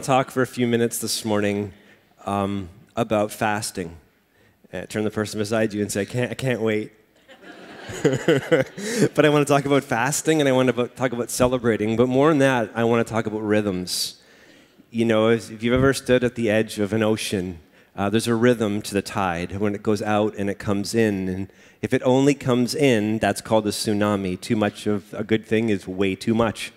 want to talk for a few minutes this morning about fasting. Turn the person beside you and say, I can't wait. But I want to talk about fasting, and I want to talk about celebrating. But more than that, I want to talk about rhythms. You know, if you've ever stood at the edge of an ocean, there's a rhythm to the tide when it goes out and it comes in. And if it only comes in, that's called a tsunami. Too much of a good thing is way too much.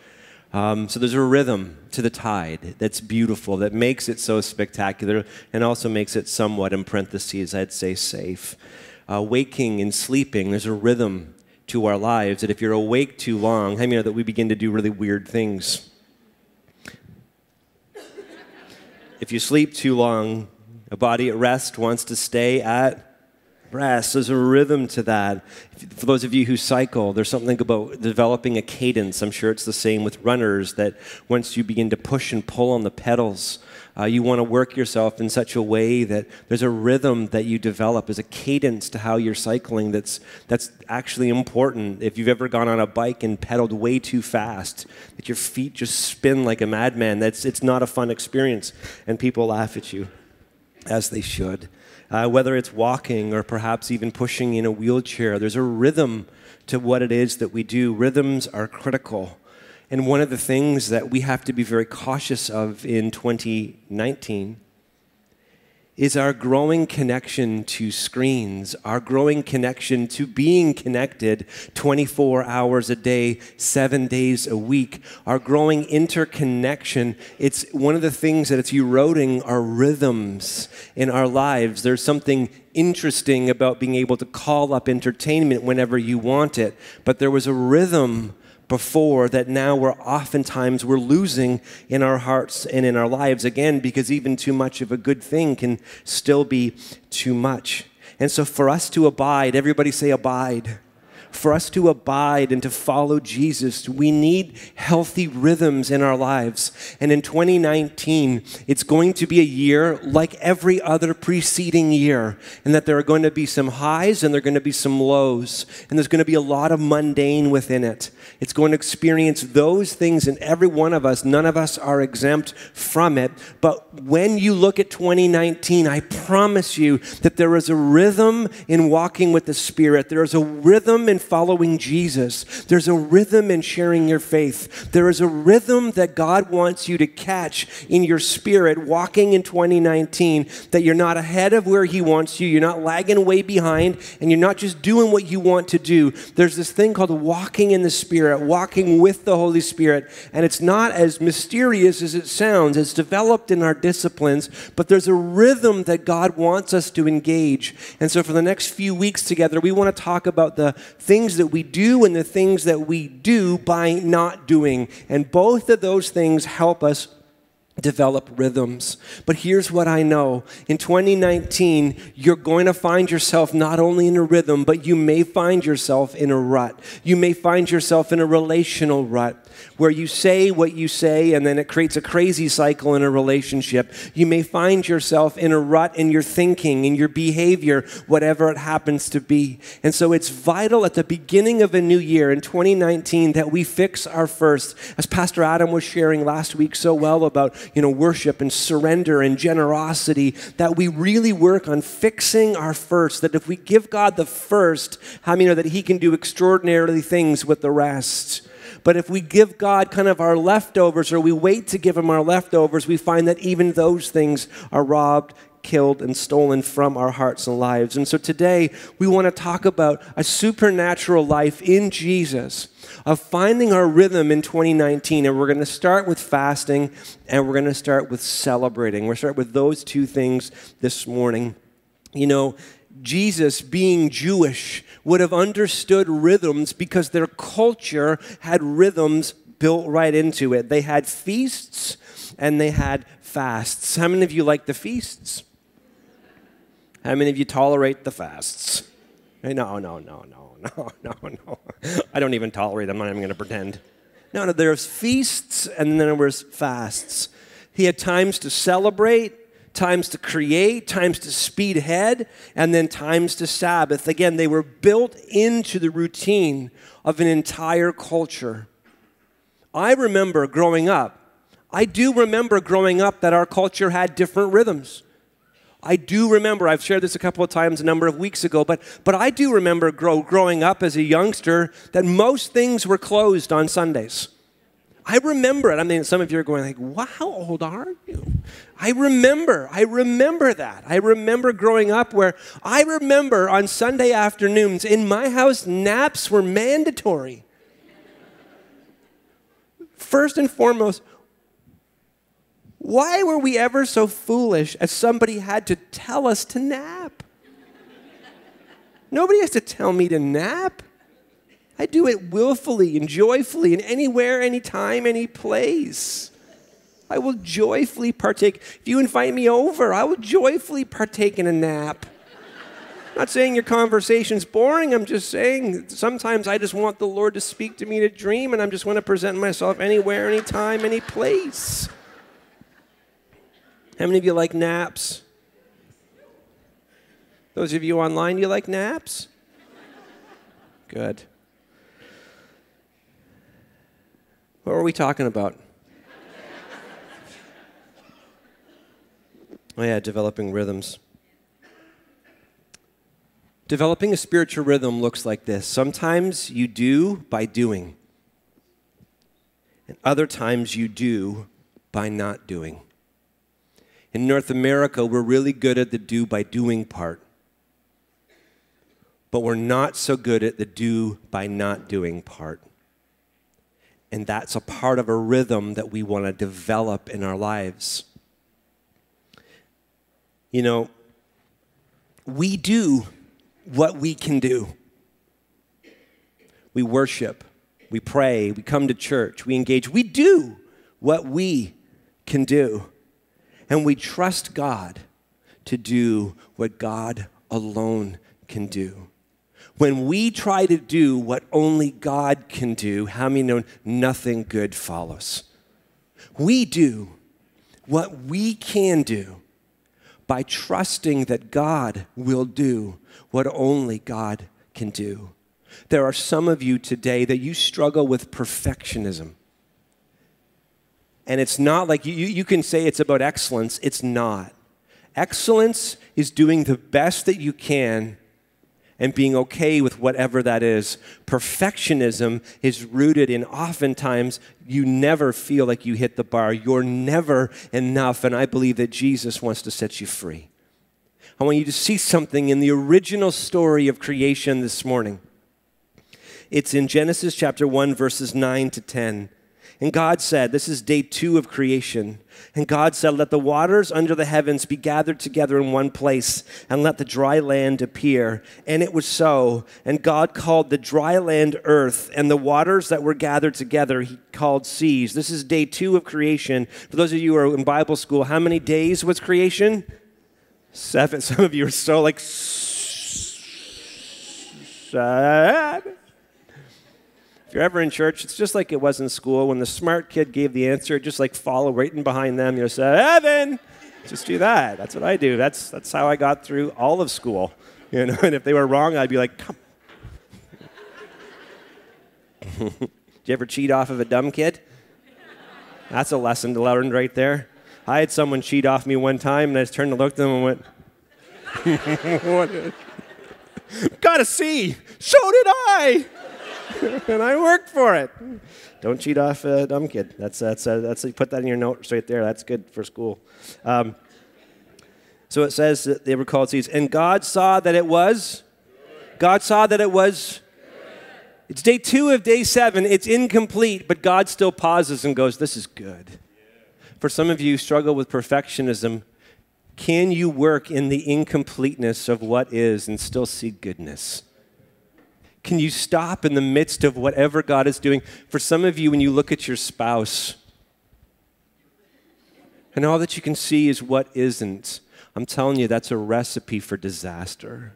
So there's a rhythm to the tide that's beautiful, that makes it so spectacular and also makes it somewhat, in parentheses, I'd say safe. Waking and sleeping, there's a rhythm to our lives that if you're awake too long, how many know that we begin to do really weird things? If you sleep too long, a body at rest wants to stay at rest. There's a rhythm to that. For those of you who cycle, there's something about developing a cadence. I'm sure it's the same with runners, that once you begin to push and pull on the pedals, you want to work yourself in such a way that there's a rhythm that you develop. There's a cadence to how you're cycling that's actually important. If you've ever gone on a bike and pedaled way too fast, that your feet just spin like a madman, it's not a fun experience, and people laugh at you, as they should. Whether it's walking or perhaps even pushing in a wheelchair, there's a rhythm to what it is that we do. Rhythms are critical. And one of the things that we have to be very cautious of in 2019 is our growing connection to screens, our growing connection to being connected 24 hours a day, 7 days a week, our growing interconnection. It's one of the things that it's eroding our rhythms in our lives. There's something interesting about being able to call up entertainment whenever you want it, but there was a rhythm before that now we're oftentimes losing in our hearts and in our lives again, because even too much of a good thing can still be too much. And so for us to abide, everybody say abide. For us to abide and to follow Jesus, we need healthy rhythms in our lives. And in 2019, it's going to be a year like every other preceding year, and that there are going to be some highs and there are going to be some lows, and there's going to be a lot of mundane within it. It's going to experience those things in every one of us. None of us are exempt from it. But when you look at 2019, I promise you that there is a rhythm in walking with the Spirit. There is a rhythm in following Jesus. There's a rhythm in sharing your faith. There is a rhythm that God wants you to catch in your spirit walking in 2019, that you're not ahead of where He wants you, you're not lagging way behind, and you're not just doing what you want to do. There's this thing called walking in the Spirit, walking with the Holy Spirit, and it's not as mysterious as it sounds. It's developed in our disciplines, but there's a rhythm that God wants us to engage. And so for the next few weeks together, we want to talk about the things that we do and the things that we do by not doing. And both of those things help us develop rhythms. But here's what I know. In 2019, you're going to find yourself not only in a rhythm, but you may find yourself in a rut. You may find yourself in a relational rut where you say what you say and then it creates a crazy cycle in a relationship. You may find yourself in a rut in your thinking, in your behavior, whatever it happens to be. And so it's vital at the beginning of a new year in 2019 that we fix our first. As Pastor Adam was sharing last week so well about worship and surrender and generosity, that we really work on fixing our first, that if we give God the first, how many know that He can do extraordinary things with the rest? But if we give God kind of our leftovers, or we wait to give Him our leftovers, we find that even those things are robbed, killed, and stolen from our hearts and lives. And so today, we want to talk about a supernatural life in Jesus, of finding our rhythm in 2019. And we're going to start with fasting, and we're going to start with celebrating. We'll start with those two things this morning. You know, Jesus, being Jewish, would have understood rhythms because their culture had rhythms built right into it. They had feasts and they had fasts. How many of you like the feasts? How many of you tolerate the fasts? No. I don't even tolerate them. I'm not even going to pretend. No, there's feasts and then there was fasts. He had times to celebrate, times to create, times to speed ahead, and then times to Sabbath. Again, they were built into the routine of an entire culture. I remember growing up, I do remember growing up that our culture had different rhythms. I do remember, I've shared this a couple of times a number of weeks ago, but I do remember growing up as a youngster that most things were closed on Sundays. I remember it. I mean, some of you are going like, wow, how old are you? I remember that. I remember growing up where I remember on Sunday afternoons in my house, naps were mandatory. First and foremost, why were we ever so foolish as somebody had to tell us to nap? Nobody has to tell me to nap. I do it willfully and joyfully in anywhere, anytime, any place. I will joyfully partake. If you invite me over, I will joyfully partake in a nap. I'm not saying your conversation's boring. I'm just saying sometimes I just want the Lord to speak to me in a dream, and I just want to present myself anywhere, anytime, any place. How many of you like naps? Those of you online, you like naps? Good. What were we talking about? Oh yeah, developing rhythms. Developing a spiritual rhythm looks like this. Sometimes you do by doing. And other times you do by not doing. In North America, we're really good at the do by doing part. But we're not so good at the do by not doing part. And that's a part of a rhythm that we want to develop in our lives. You know, we do what we can do. We worship, we pray, we come to church, we engage. We do what we can do. And we trust God to do what God alone can do. When we try to do what only God can do, how many know nothing good follows? We do what we can do by trusting that God will do what only God can do. There are some of you today that you struggle with perfectionism. And it's not like you can say it's about excellence. It's not. Excellence is doing the best that you can and being okay with whatever that is. Perfectionism is rooted in oftentimes you never feel like you hit the bar. You're never enough, and I believe that Jesus wants to set you free. I want you to see something in the original story of creation this morning. It's in Genesis chapter 1, verses 9 to 10. And God said, this is day 2 of creation. And God said, let the waters under the heavens be gathered together in one place, and let the dry land appear. And it was so. And God called the dry land earth, and the waters that were gathered together he called seas. This is day 2 of creation. For those of you who are in Bible school, how many days was creation? 7. Some of you are so like sad. If you're ever in church, it's just like it was in school. When the smart kid gave the answer, just like follow right in behind them. You'll say, Evan, just do that. That's what I do. That's how I got through all of school. You know, and if they were wrong, I'd be like, come. Did you ever cheat off of a dumb kid? That's a lesson to learn right there. I had someone cheat off me one time, and I just turned to look at them and went, got a C. So did I. And I worked for it. Don't cheat off a dumb kid. That's put that in your notes right there. That's good for school. So it says that they were called seas. And God saw that it was? God saw that it was? It's day 2 of day 7. It's incomplete, but God still pauses and goes, this is good. For some of you who struggle with perfectionism, can you work in the incompleteness of what is and still see goodness? Can you stop in the midst of whatever God is doing? For some of you, when you look at your spouse, and all that you can see is what isn't, I'm telling you, that's a recipe for disaster.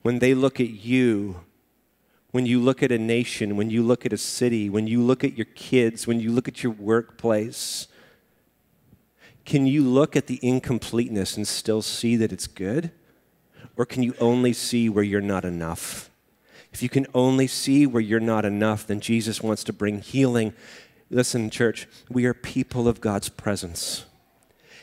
When they look at you, when you look at a nation, when you look at a city, when you look at your kids, when you look at your workplace, can you look at the incompleteness and still see that it's good? Or can you only see where you're not enough? If you can only see where you're not enough, then Jesus wants to bring healing Listen, church, we are people of God's presence.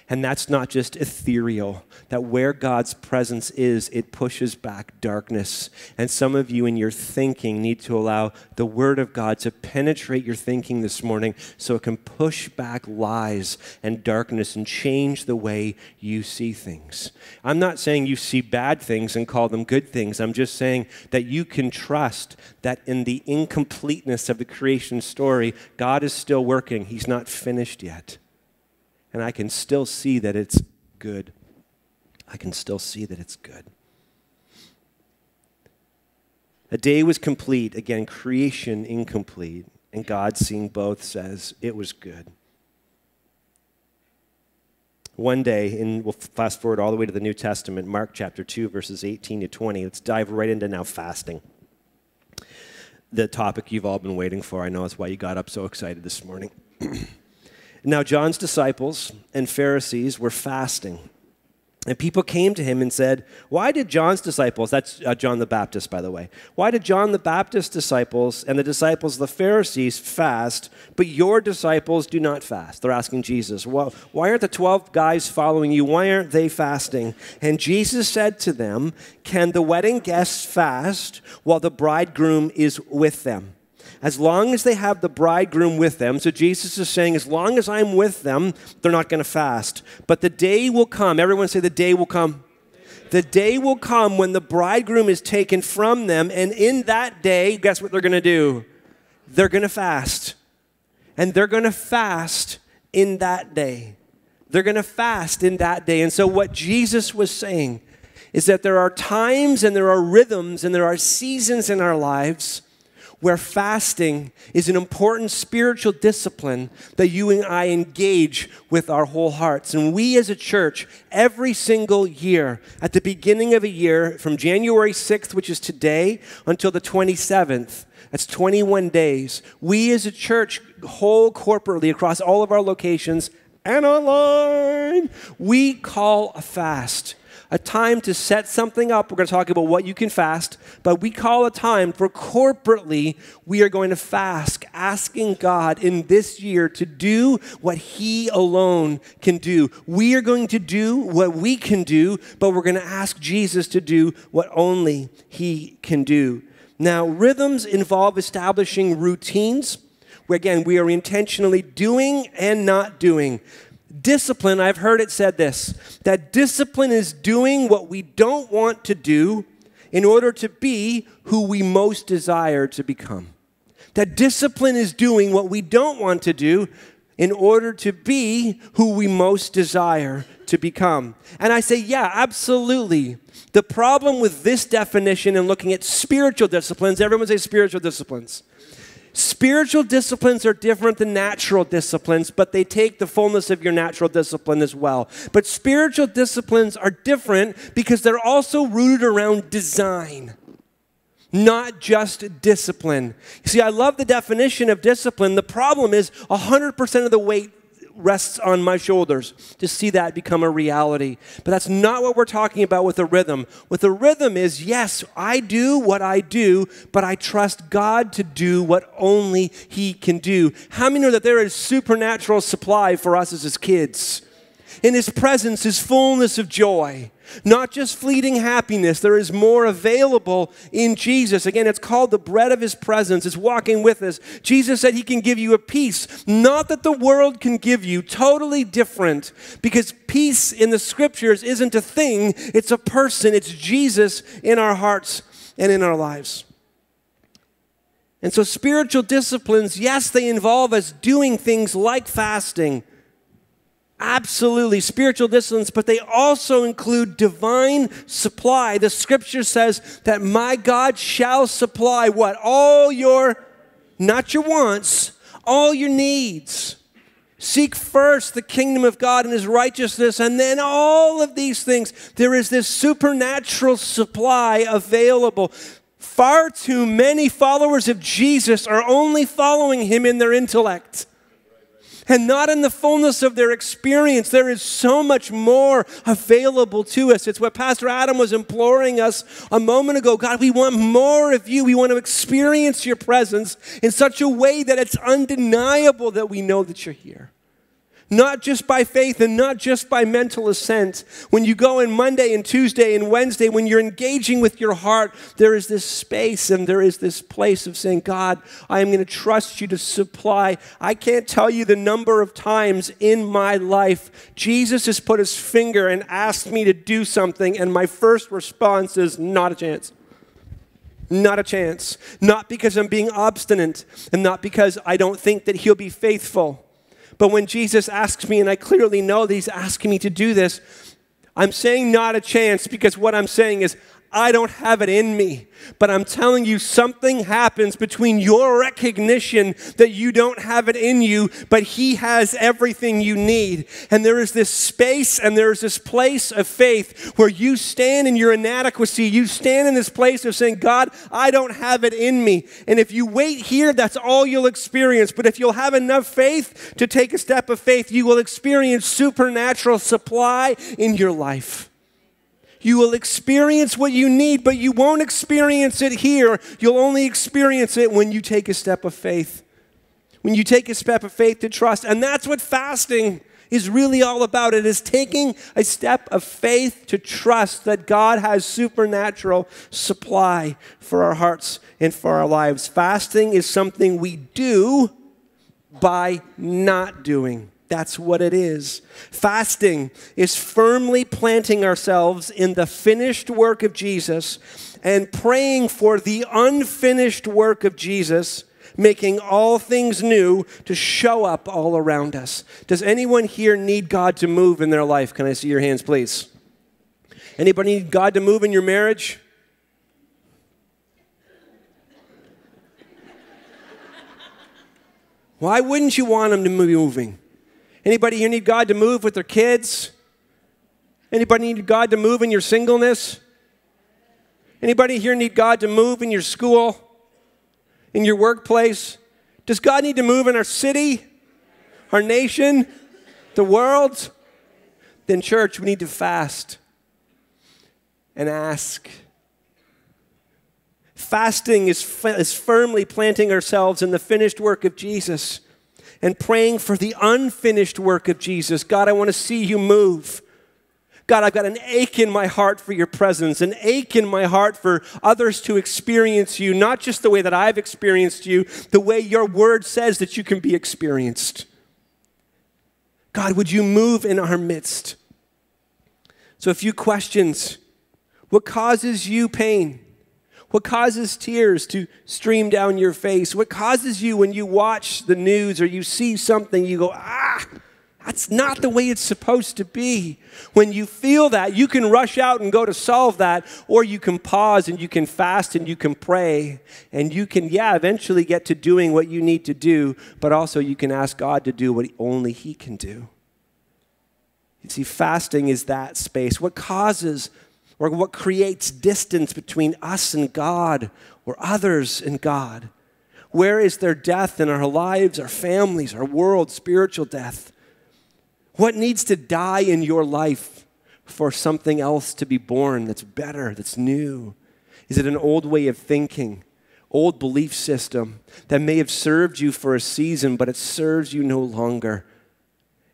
And that's not just ethereal, that where God's presence is, it pushes back darkness. And some of you in your thinking need to allow the Word of God to penetrate your thinking this morning so it can push back lies and darkness and change the way you see things. I'm not saying you see bad things and call them good things. I'm just saying that you can trust that in the incompleteness of the creation story, God is still working. He's not finished yet. And I can still see that it's good. I can still see that it's good. A day was complete, again, creation incomplete, and God, seeing both, says it was good. One day, and we'll fast forward all the way to the New Testament, Mark chapter 2, verses 18 to 20. Let's dive right into now fasting, the topic you've all been waiting for. I know that's why you got up so excited this morning. Now, John's disciples and Pharisees were fasting, and people came to him and said, why did John's disciples, that's John the Baptist, by the way, why did John the Baptist's disciples and the disciples of the Pharisees fast, but your disciples do not fast? They're asking Jesus, well, why aren't the 12 guys following you? Why aren't they fasting? And Jesus said to them, can the wedding guests fast while the bridegroom is with them? As long as they have the bridegroom with them, so Jesus is saying, as long as I'm with them, they're not going to fast. But the day will come. Everyone say, the day will come. The day will come when the bridegroom is taken from them, and in that day, guess what they're going to do? They're going to fast. And they're going to fast in that day. They're going to fast in that day. And so what Jesus was saying is that there are times and there are rhythms and there are seasons in our lives where fasting is an important spiritual discipline that you and I engage with our whole hearts. And we as a church, every single year, at the beginning of a year, from January 6th, which is today, until the 27th, that's 21 days, we as a church, whole corporately across all of our locations and online, we call a fast. A time to set something up. We're going to talk about what you can fast, but we call a time for corporately we are going to fast, asking God in this year to do what He alone can do. We are going to do what we can do, but we're going to ask Jesus to do what only He can do. Now, rhythms involve establishing routines where, again, we are intentionally doing and not doing. Discipline, I've heard it said this, that discipline is doing what we don't want to do in order to be who we most desire to become. That discipline is doing what we don't want to do in order to be who we most desire to become. And I say, yeah, absolutely. The problem with this definition and looking at spiritual disciplines, everyone say spiritual disciplines. Spiritual disciplines are different than natural disciplines, but they take the fullness of your natural discipline as well. But spiritual disciplines are different because they're also rooted around design, not just discipline. You see, I love the definition of discipline. The problem is 100% of the weight rests on my shoulders to see that become a reality. But that's not what we're talking about with a rhythm. With a rhythm is, yes, I do what I do, but I trust God to do what only He can do. How many know that there is supernatural supply for us as His kids? In His presence is fullness of joy. Not just fleeting happiness. There is more available in Jesus. Again, it's called the bread of His presence. It's walking with us. Jesus said He can give you a peace, not that the world can give you, totally different, because peace in the Scriptures isn't a thing. It's a person. It's Jesus in our hearts and in our lives. And so spiritual disciplines, yes, they involve us doing things like fasting, absolutely, spiritual disciplines, but they also include divine supply. The Scripture says that my God shall supply what? All your, not your wants, all your needs. Seek first the kingdom of God and His righteousness, and then all of these things. There is this supernatural supply available. Far too many followers of Jesus are only following Him in their intellect. and not in the fullness of their experience. There is so much more available to us. It's what Pastor Adam was imploring us a moment ago. God, we want more of you. We want to experience your presence in such a way that it's undeniable that we know that you're here. Not just by faith and not just by mental assent. When you go in Monday and Tuesday and Wednesday, when you're engaging with your heart, there is this space and there is this place of saying, God, I am going to trust you to supply. I can't tell you the number of times in my life Jesus has put his finger and asked me to do something, and my first response is, not a chance. Not a chance. Not because I'm being obstinate and not because I don't think that he'll be faithful. But when Jesus asks me, and I clearly know that he's asking me to do this, I'm saying not a chance, because what I'm saying is, I don't have it in me. But I'm telling you, something happens between your recognition that you don't have it in you, but he has everything you need. And there is this space and there is this place of faith where you stand in your inadequacy. You stand in this place of saying, God, I don't have it in me. And if you wait here, that's all you'll experience. But if you'll have enough faith to take a step of faith, you will experience supernatural supply in your life. You will experience what you need, but you won't experience it here. You'll only experience it when you take a step of faith. When you take a step of faith to trust. And that's what fasting is really all about. It is taking a step of faith to trust that God has supernatural supply for our hearts and for our lives. Fasting is something we do by not doing. That's what it is. Fasting is firmly planting ourselves in the finished work of Jesus and praying for the unfinished work of Jesus, making all things new to show up all around us. Does anyone here need God to move in their life? Can I see your hands, please? Anybody need God to move in your marriage? Why wouldn't you want him to be moving? Anybody here need God to move with their kids? Anybody need God to move in your singleness? Anybody here need God to move in your school, in your workplace? Does God need to move in our city, our nation, the world? Then, church, we need to fast and ask. Fasting is firmly planting ourselves in the finished work of Jesus and praying for the unfinished work of Jesus. God, I want to see you move. God, I've got an ache in my heart for your presence, an ache in my heart for others to experience you, not just the way that I've experienced you, the way your word says that you can be experienced. God, would you move in our midst? So a few questions. What causes you pain? What causes tears to stream down your face? What causes you when you watch the news or you see something, you go, ah, that's not the way it's supposed to be. When you feel that, you can rush out and go to solve that, or you can pause and you can fast and you can pray and you can, eventually get to doing what you need to do, but also you can ask God to do what only he can do. You see, fasting is that space. What causes or what creates distance between us and God or others and God? Where is there death in our lives, our families, our world, spiritual death? What needs to die in your life for something else to be born that's better, that's new? Is it an old way of thinking, old belief system that may have served you for a season, but it serves you no longer?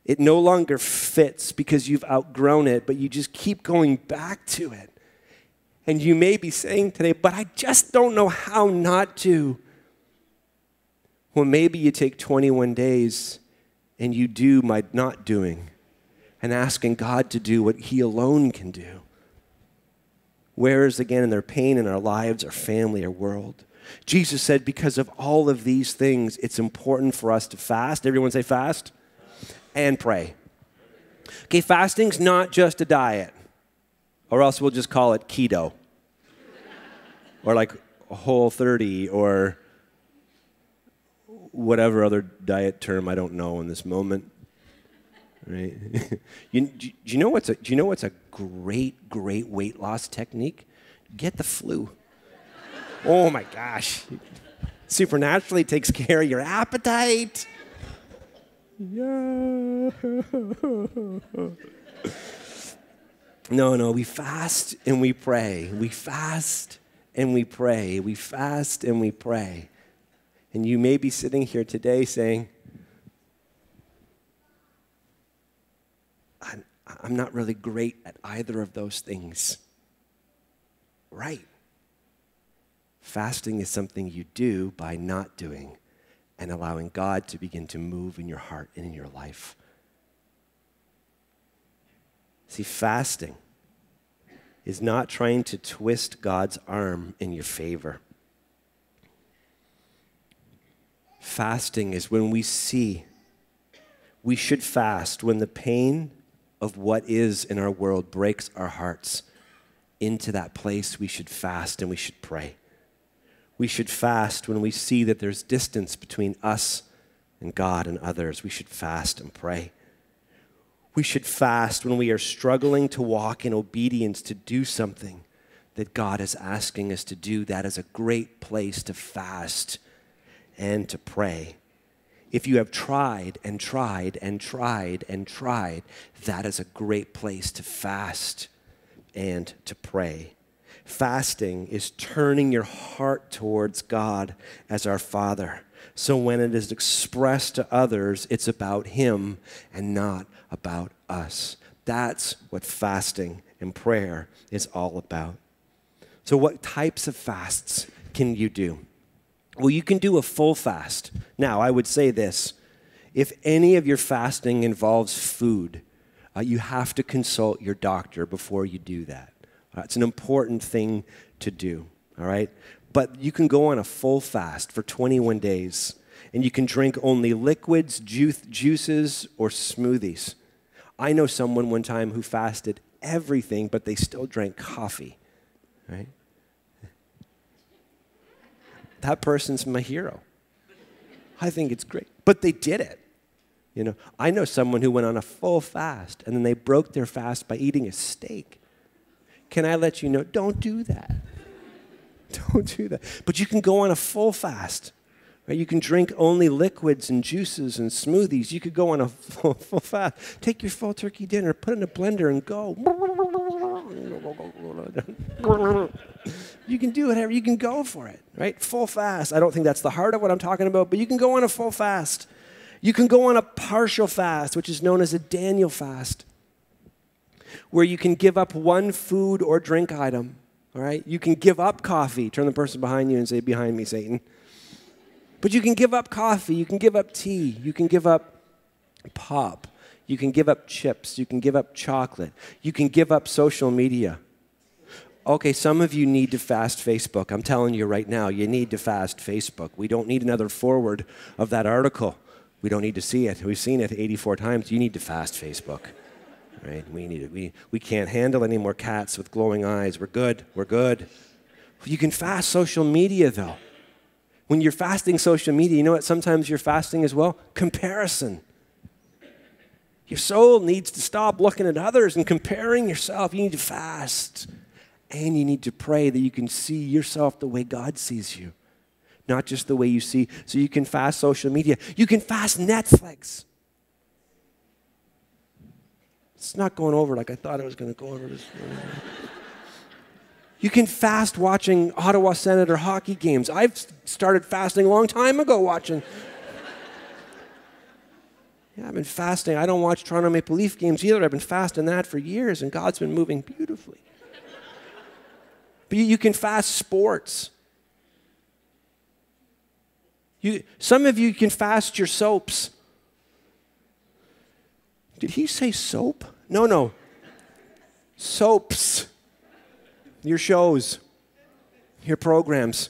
It no longer fits because you've outgrown it, but you just keep going back to it. And you may be saying today, but I just don't know how not to. Well, maybe you take 21 days and you do my not doing and asking God to do what he alone can do. Where is, again, in their pain in our lives, our family, our world? Jesus said because of all of these things, it's important for us to fast. Everyone say fast. And pray. Okay, fasting's not just a diet, or else we'll just call it keto, or like Whole30, or whatever other diet term I don't know in this moment. Right? Do you know what's a great weight loss technique? Get the flu. Oh my gosh! Supernaturally takes care of your appetite. Yeah. No, we fast and we pray. We fast and we pray. We fast and we pray. And you may be sitting here today saying, I'm not really great at either of those things. Right. Fasting is something you do by not doing and allowing God to begin to move in your heart and in your life. See, fasting is not trying to twist God's arm in your favor. Fasting is when we see. We should fast when the pain of what is in our world breaks our hearts. Into that place, we should fast and we should pray. We should fast when we see that there's distance between us and God and others. We should fast and pray. We should fast when we are struggling to walk in obedience to do something that God is asking us to do. That is a great place to fast and to pray. If you have tried and tried and tried and tried, that is a great place to fast and to pray. Fasting is turning your heart towards God as our Father. So when it is expressed to others, it's about Him and not about us. That's what fasting and prayer is all about. So what types of fasts can you do? Well, you can do a full fast. Now, I would say this. If any of your fasting involves food, you have to consult your doctor before you do that. It's an important thing to do, all right? But you can go on a full fast for 21 days, and you can drink only liquids, juices, or smoothies. I know someone one time who fasted everything, but they still drank coffee, right? That person's my hero. I think it's great. But they did it. You know, I know someone who went on a full fast, and then they broke their fast by eating a steak. Can I let you know, don't do that. Don't do that. But you can go on a full fast. Right? You can drink only liquids and juices and smoothies. You could go on a full fast. Take your full turkey dinner, put it in a blender, and go. You can do whatever. You can go for it, right? Full fast. I don't think that's the heart of what I'm talking about, but you can go on a full fast. You can go on a partial fast, which is known as a Daniel fast, where you can give up one food or drink item, all right? You can give up coffee. Turn the person behind you and say, behind me, Satan. But you can give up coffee. You can give up tea. You can give up pop. You can give up chips. You can give up chocolate. You can give up social media. Okay, some of you need to fast Facebook. I'm telling you right now, you need to fast Facebook. We don't need another forward of that article. We don't need to see it. We've seen it 84 times. You need to fast Facebook, right? We can't handle any more cats with glowing eyes. We're good. We're good. You can fast social media, though. When you're fasting social media, you know what? Sometimes you're fasting as well? Comparison. Your soul needs to stop looking at others and comparing yourself. You need to fast, and you need to pray that you can see yourself the way God sees you. Not just the way you see. So you can fast social media. You can fast Netflix. It's not going over like I thought it was going to go over. You can fast watching Ottawa Senator hockey games. I've started fasting a long time ago watching. Yeah, I've been fasting. I don't watch Toronto Maple Leaf games either. I've been fasting that for years, and God's been moving beautifully. But you can fast sports. Some of you can fast your soaps. Did he say soap? No. Soaps. Your shows. Your programs.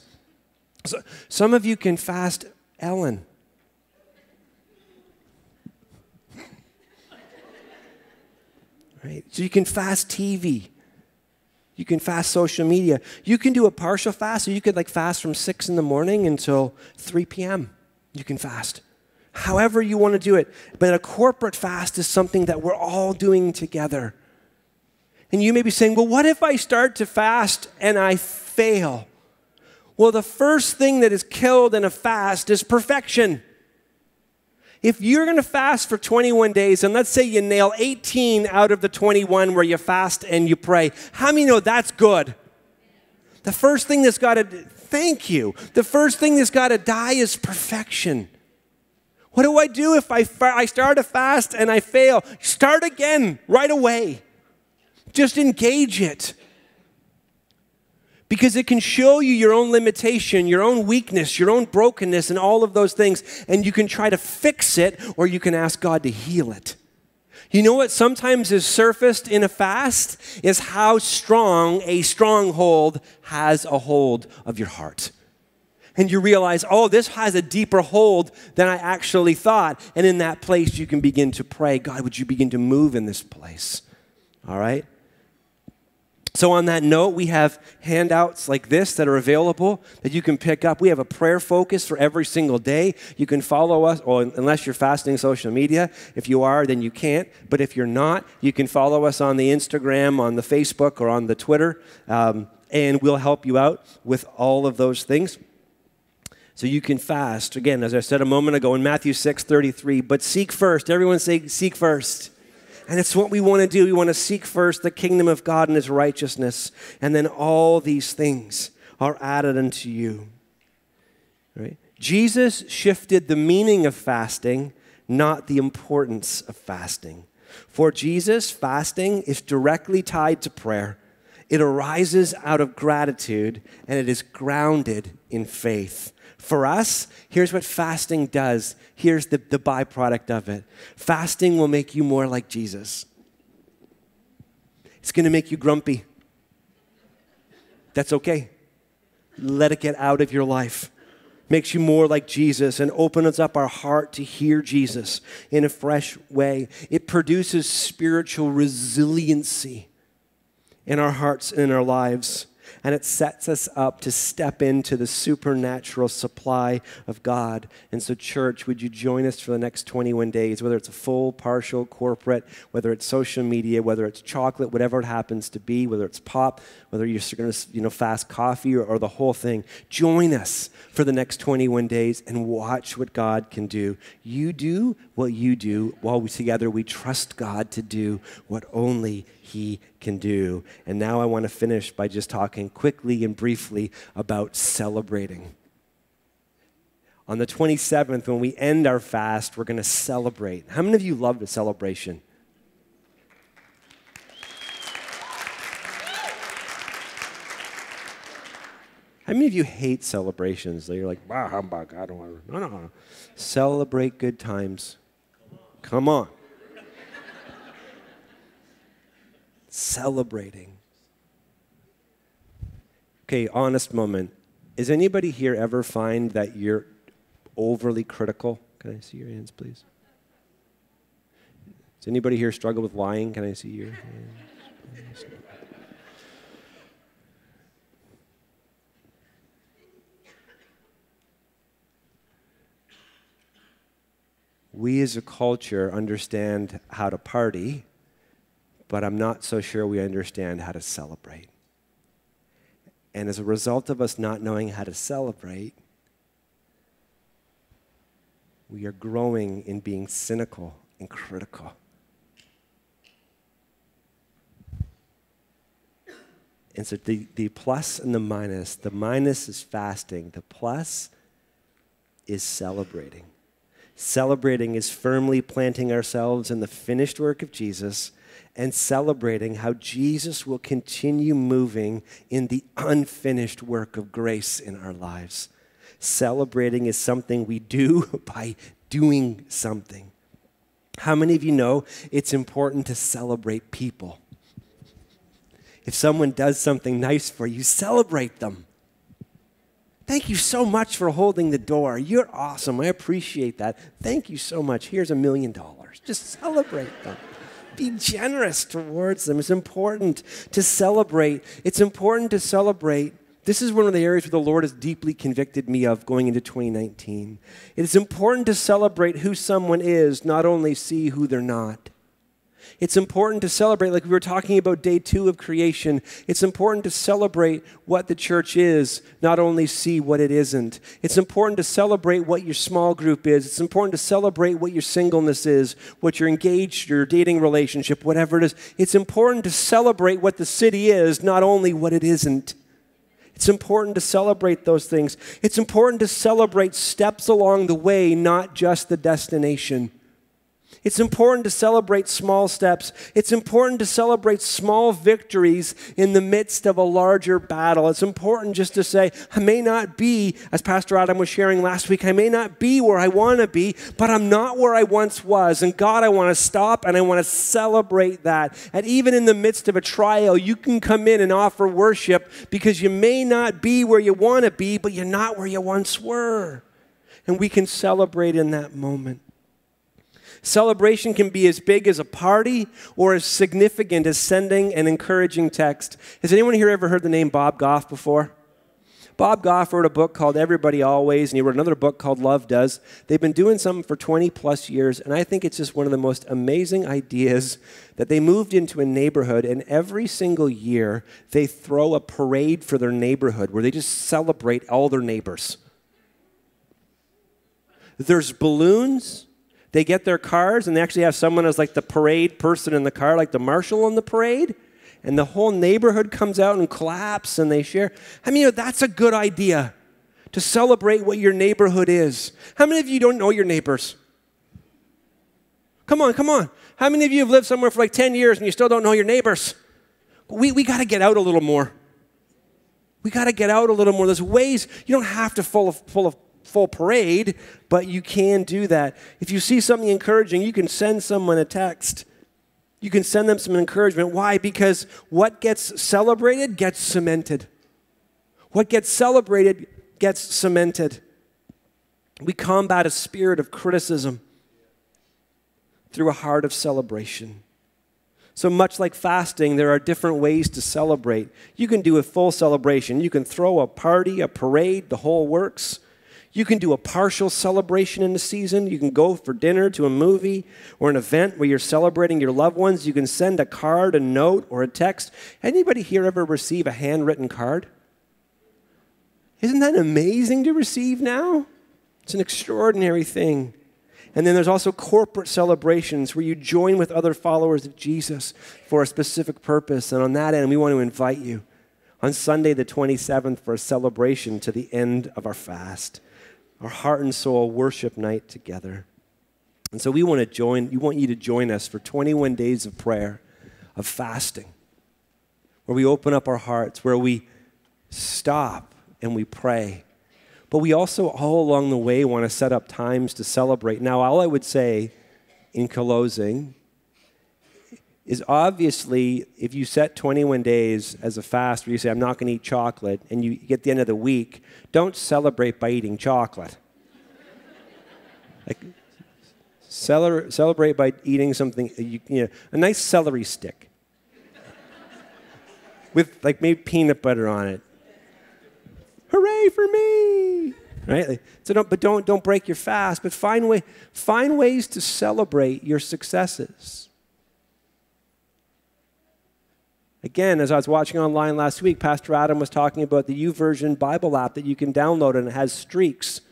So, some of you can fast Ellen. Right? So you can fast TV. You can fast social media. You can do a partial fast, so you could fast from 6 in the morning until 3 p.m. You can fast. However you want to do it. But a corporate fast is something that we're all doing together. And you may be saying, well, what if I start to fast and I fail? Well, the first thing that is killed in a fast is perfection. If you're going to fast for 21 days, and let's say you nail 18 out of the 21 where you fast and you pray, how many know that's good? The first thing that's got to, thank you. The first thing that's got to die is perfection. What do I do if I start a fast and I fail? Start again right away. Just engage it. Because it can show you your own limitation, your own weakness, your own brokenness, and all of those things. And you can try to fix it, or you can ask God to heal it. You know what sometimes is surfaced in a fast is how strong a stronghold has a hold of your heart. And you realize, oh, this has a deeper hold than I actually thought. And in that place, you can begin to pray, God, would you begin to move in this place? All right? So on that note, we have handouts like this that are available that you can pick up. We have a prayer focus for every single day. You can follow us, or unless you're fasting social media. If you are, then you can't. But if you're not, you can follow us on the Instagram, on the Facebook, or on the Twitter, and we'll help you out with all of those things. So you can fast. Again, as I said a moment ago in Matthew 6:33, but seek first. Everyone say, seek first. And it's what we want to do. We want to seek first the kingdom of God and his righteousness. And then all these things are added unto you. Right? Jesus shifted the meaning of fasting, not the importance of fasting. For Jesus, fasting is directly tied to prayer. It arises out of gratitude, and it is grounded in faith. For us, here's what fasting does. Here's the byproduct of it. Fasting will make you more like Jesus. It's going to make you grumpy. That's okay. Let it get out of your life. Makes you more like Jesus and opens up our heart to hear Jesus in a fresh way. It produces spiritual resiliency in our hearts and in our lives. And it sets us up to step into the supernatural supply of God. And so, church, would you join us for the next 21 days, whether it's a full, partial, corporate, whether it's social media, whether it's chocolate, whatever it happens to be, whether it's pop, whether you're going to fast coffee or the whole thing. Join us for the next 21 days and watch what God can do. You do what you do while together we trust God to do what only He can do. And now I want to finish by just talking quickly and briefly about celebrating. On the 27th, when we end our fast, we're going to celebrate. How many of you love the celebration? How many of you hate celebrations? You're like, bah, humbug, I don't want to. No. Celebrate good times. Come on. Celebrating. Okay, honest moment. Is anybody here ever find that you're overly critical? Can I see your hands, please? Does anybody here struggle with lying? Can I see your hands? We as a culture understand how to party, but I'm not so sure we understand how to celebrate. And as a result of us not knowing how to celebrate, we are growing in being cynical and critical. And so the plus and the minus is fasting, the plus is celebrating. Celebrating is firmly planting ourselves in the finished work of Jesus, and celebrating how Jesus will continue moving in the unfinished work of grace in our lives. Celebrating is something we do by doing something. How many of you know it's important to celebrate people? If someone does something nice for you, celebrate them. Thank you so much for holding the door. You're awesome. I appreciate that. Thank you so much. Here's $1 million. Just celebrate them. Be generous towards them. It's important to celebrate. It's important to celebrate. This is one of the areas where the Lord has deeply convicted me of going into 2019. It is important to celebrate who someone is, not only see who they're not. It's important to celebrate, like we were talking about day 2 of creation. It's important to celebrate what the church is, not only see what it isn't. It's important to celebrate what your small group is. It's important to celebrate what your singleness is, what you're engaged, your dating relationship, whatever it is. It's important to celebrate what the city is, not only what it isn't. It's important to celebrate those things. It's important to celebrate steps along the way, not just the destination. It's important to celebrate small steps. It's important to celebrate small victories in the midst of a larger battle. It's important just to say, I may not be, as Pastor Adam was sharing last week, I may not be where I want to be, but I'm not where I once was. And God, I want to stop and I want to celebrate that. And even in the midst of a trial, you can come in and offer worship because you may not be where you want to be, but you're not where you once were. And we can celebrate in that moment. Celebration can be as big as a party or as significant as sending an encouraging text. Has anyone here ever heard the name Bob Goff before? Bob Goff wrote a book called Everybody Always, and he wrote another book called Love Does. They've been doing something for 20-plus years, and I think it's just one of the most amazing ideas that they moved into a neighborhood, and every single year they throw a parade for their neighborhood where they just celebrate all their neighbors. There's balloons. They get their cars, and they actually have someone as like the parade person in the car, like the marshal on the parade, and the whole neighborhood comes out and claps, and they share. I mean, you know, that's a good idea, to celebrate what your neighborhood is. How many of you don't know your neighbors? Come on, come on. How many of you have lived somewhere for like 10 years, and you still don't know your neighbors? We got to get out a little more. We got to get out a little more. There's ways. You don't have to full parade, but you can do that. If you see something encouraging, you can send someone a text. You can send them some encouragement. Why? Because what gets celebrated gets cemented. What gets celebrated gets cemented. We combat a spirit of criticism through a heart of celebration. So much like fasting, there are different ways to celebrate. You can do a full celebration. You can throw a party, a parade, the whole works. You can do a partial celebration in the season. You can go for dinner to a movie or an event where you're celebrating your loved ones. You can send a card, a note, or a text. Anybody here ever receive a handwritten card? Isn't that amazing to receive now? It's an extraordinary thing. And then there's also corporate celebrations where you join with other followers of Jesus for a specific purpose. And on that end, we want to invite you on Sunday the 27th for a celebration to the end of our fast. Our heart and soul worship night together. And so we want to join, we want you to join us for 21 days of prayer, of fasting, where we open up our hearts, where we stop and we pray. But we also all along the way want to set up times to celebrate. Now, all I would say in closing is obviously if you set 21 days as a fast where you say, I'm not going to eat chocolate, and you get the end of the week, don't celebrate by eating chocolate. Like, celebrate by eating something, you know, a nice celery stick with like maybe peanut butter on it. Hooray for me! Right? So don't break your fast, but find ways to celebrate your successes. Again, as I was watching online last week, Pastor Adam was talking about the YouVersion Bible app that you can download, and it has streaks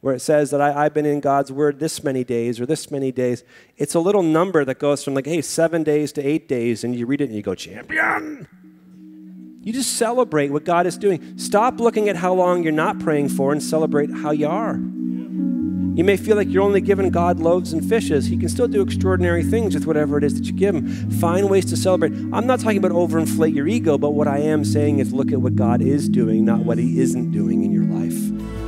where it says that I've been in God's Word this many days or this many days. It's a little number that goes from like, hey, 7 days to 8 days, and you read it and you go, champion! You just celebrate what God is doing. Stop looking at how long you're not praying for and celebrate how you are. You may feel like you're only giving God loaves and fishes. He can still do extraordinary things with whatever it is that you give him. Find ways to celebrate. I'm not talking about overinflate your ego, but what I am saying is look at what God is doing, not what he isn't doing in your life.